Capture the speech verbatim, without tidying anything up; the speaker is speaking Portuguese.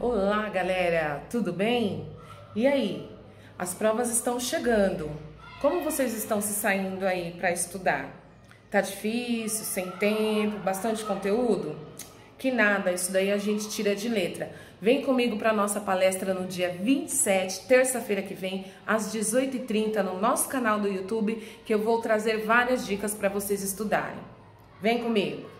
Olá galera, tudo bem? E aí? As provas estão chegando. Como vocês estão se saindo aí para estudar? Tá difícil, sem tempo, bastante conteúdo? Que nada, isso daí a gente tira de letra. Vem comigo para nossa palestra no dia vinte e sete, terça-feira que vem, às dezoito e trinta, no nosso canal do YouTube, que eu vou trazer várias dicas para vocês estudarem. Vem comigo!